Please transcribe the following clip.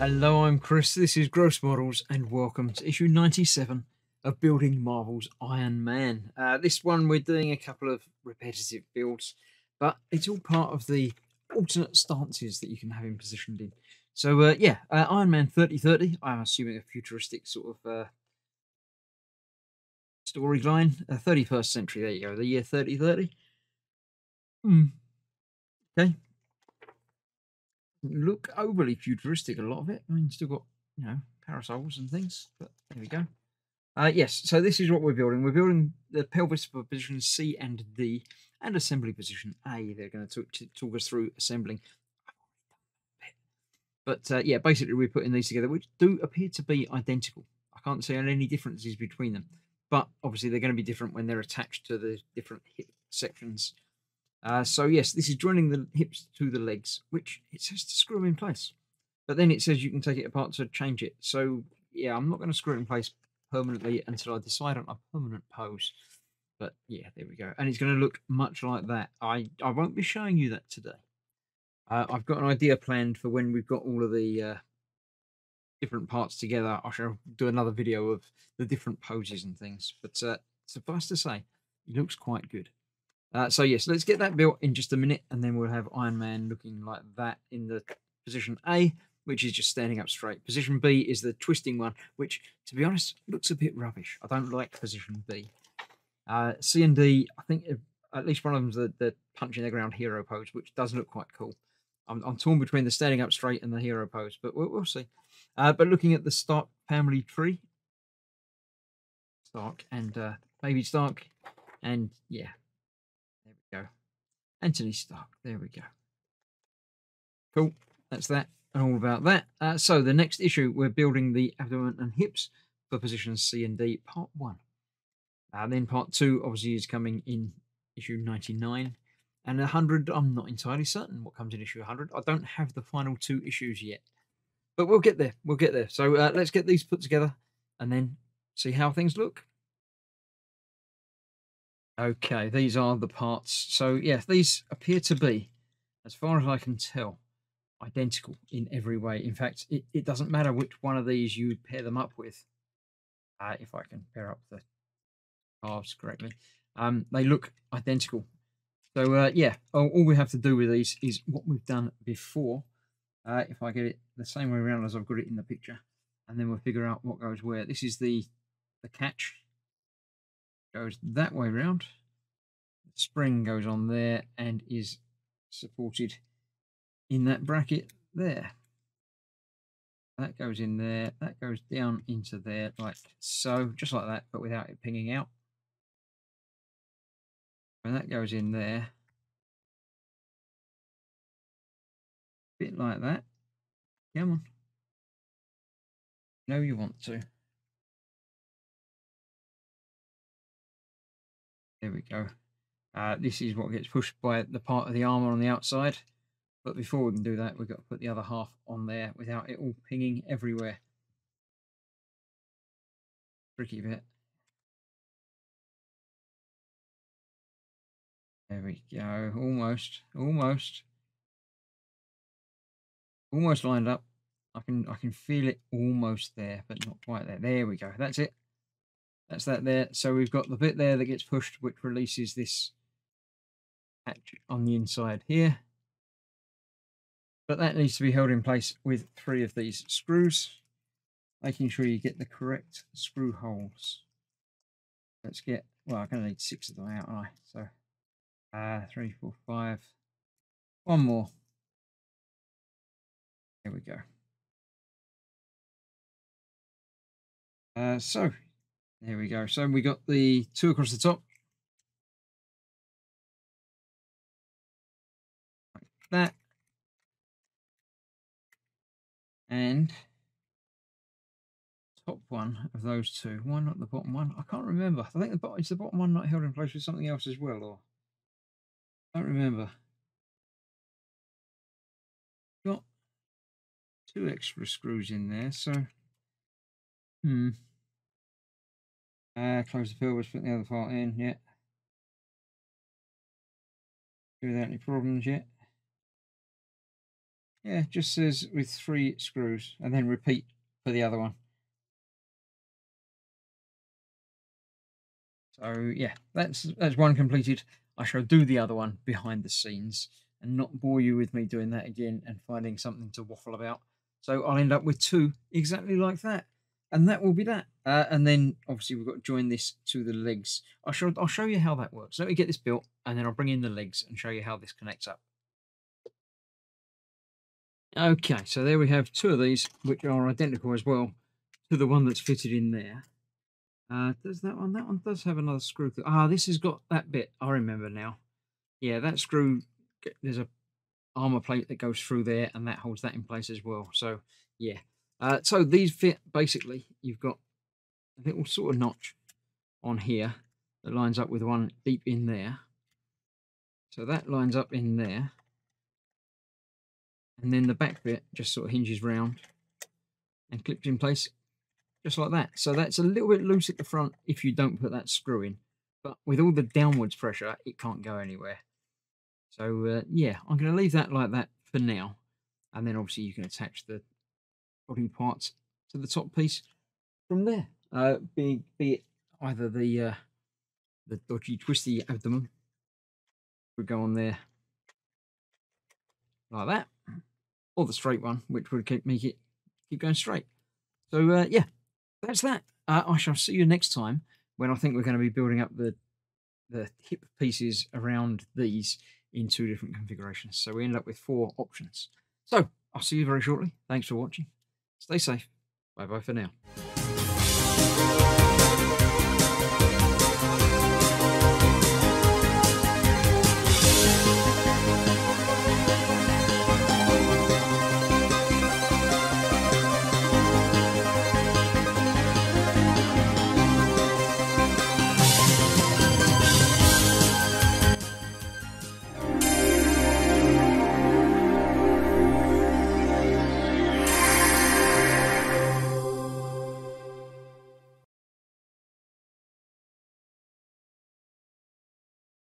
Hello, I'm Chris, this is Gross Models, and welcome to issue 97 of Building Marvel's Iron Man. This one we're doing a couple of repetitive builds, but it's all part of the alternate stances that you can have him positioned in. So Iron Man 3030, I'm assuming a futuristic sort of storyline. 31st century, there you go, the year 3030. Okay. Look overly futuristic, a lot of it. I mean, still got, you know, parasols and things, but there we go. Yes, so this is what we're building. We're building the pelvis for positions C and D and assembly position A. They're going to talk us through assembling. But yeah, basically we're putting these together, which do appear to be identical. I can't see any differences between them, but obviously they're going to be different when they're attached to the different hip sections. So yes, this is joining the hips to the legs, which it says to screw them in place. But then it says you can take it apart to change it. So yeah, I'm not going to screw it in place permanently until I decide on a permanent pose. But yeah, there we go. And it's going to look much like that. I won't be showing you that today. I've got an idea planned for when we've got all of the different parts together. I shall do another video of the different poses and things. But suffice to say, it looks quite good. So yes, let's get that built in just a minute, and then we'll have Iron Man looking like that in the position A, which is just standing up straight. Position B is the twisting one, which, to be honest, looks a bit rubbish. I don't like position B. C and D, I think at least one of them's the punching the ground hero pose, which does look quite cool. I'm torn between the standing up straight and the hero pose, but we'll see. But looking at the Stark family tree, Stark and baby Stark, and yeah. Go Anthony Stark, there we go. Cool, that's that and all about that. So the next issue, we're building the abdomen and hips for positions C and D, part 1. Then part 2 obviously is coming in issue 99, and 100 I'm not entirely certain what comes in issue 100. I don't have the final 2 issues yet, but we'll get there, we'll get there. So let's get these put together and then see how things look. Okay, these are the parts. So yeah, these appear to be, as far as I can tell, identical in every way. In fact, it doesn't matter which one of these you pair them up with. If I can pair up the halves correctly, they look identical. So yeah, all we have to do with these is what we've done before. If I get it the same way around as I've got it in the picture, and then we'll figure out what goes where. This is the catch. Goes that way round. The spring goes on there and is supported in that bracket there. That goes in there. That goes down into there like so, just like that, but without it pinging out. And that goes in there. A bit like that. Come on. No, you want to. There we go. This is what gets pushed by the part of the arm on the outside. But before we can do that, we've got to put the other half on there without it all pinging everywhere. Tricky bit. There we go. Almost. Almost. Almost lined up. I can feel it almost there, but not quite there. There we go. That's it. That's that there. So we've got the bit there that gets pushed, which releases this patch on the inside here. But that needs to be held in place with 3 of these screws, making sure you get the correct screw holes. Let's get, well, I'm going to need 6 of them out, aren't I? So 3, 4, 5. 1 more. There we go. There we go. So we got the 2 across the top. Like that. And top one of those 2. Why not the bottom one? I can't remember. I think it's the bottom one not held in place with something else as well, or I don't remember. Got 2 extra screws in there, so close the pelvis, put the other part in, yeah. Without any problems yet. Yeah, just says with 3 screws and then repeat for the other one. So yeah, that's one completed. I shall do the other one behind the scenes and not bore you with me doing that again and finding something to waffle about. So I'll end up with 2 exactly like that. And that will be that. And then obviously we've got to join this to the legs. I'll show you how that works. Let me get this built and then I'll bring in the legs and show you how this connects up. Okay, so there we have 2 of these, which are identical as well to the one that's fitted in there. Does that one does have another screw. Ah, this has got that bit. I remember now. Yeah, that screw, there's a armor plate that goes through there and that holds that in place as well. So yeah. So these fit, basically, you've got a little sort of notch on here that lines up with one deep in there. So that lines up in there. And then the back bit just sort of hinges round and clips in place just like that. So that's a little bit loose at the front if you don't put that screw in. But with all the downwards pressure, it can't go anywhere. So yeah, I'm going to leave that like that for now. And then obviously you can attach the body parts to the top piece from there, be it either the dodgy twisty abdomen would go on there like that, or the straight one, which would make it keep going straight. So yeah, that's that. I shall see you next time when I think we're going to be building up the hip pieces around these in 2 different configurations, so we end up with 4 options. So I'll see you very shortly. Thanks for watching. Stay safe. Bye-bye for now.